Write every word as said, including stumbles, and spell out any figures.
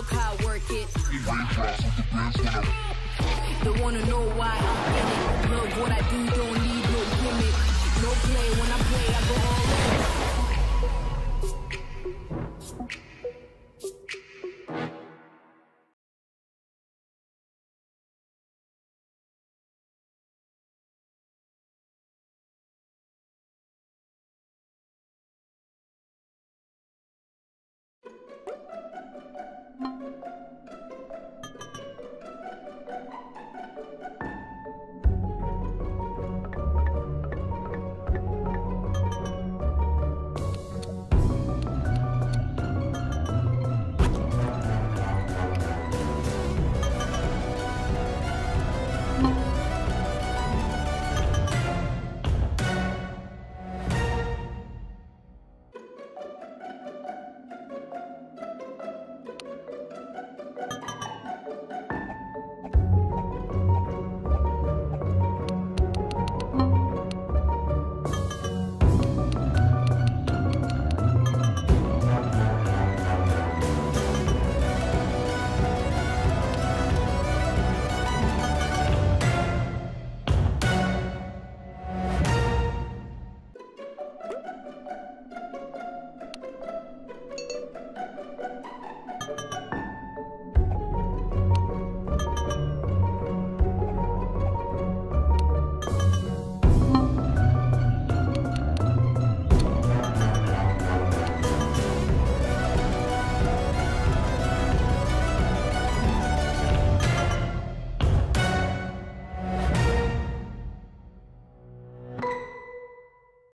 look how I work it. They wanna know why I'm in it. Look what I do, don't need no gimmick. No play when I'm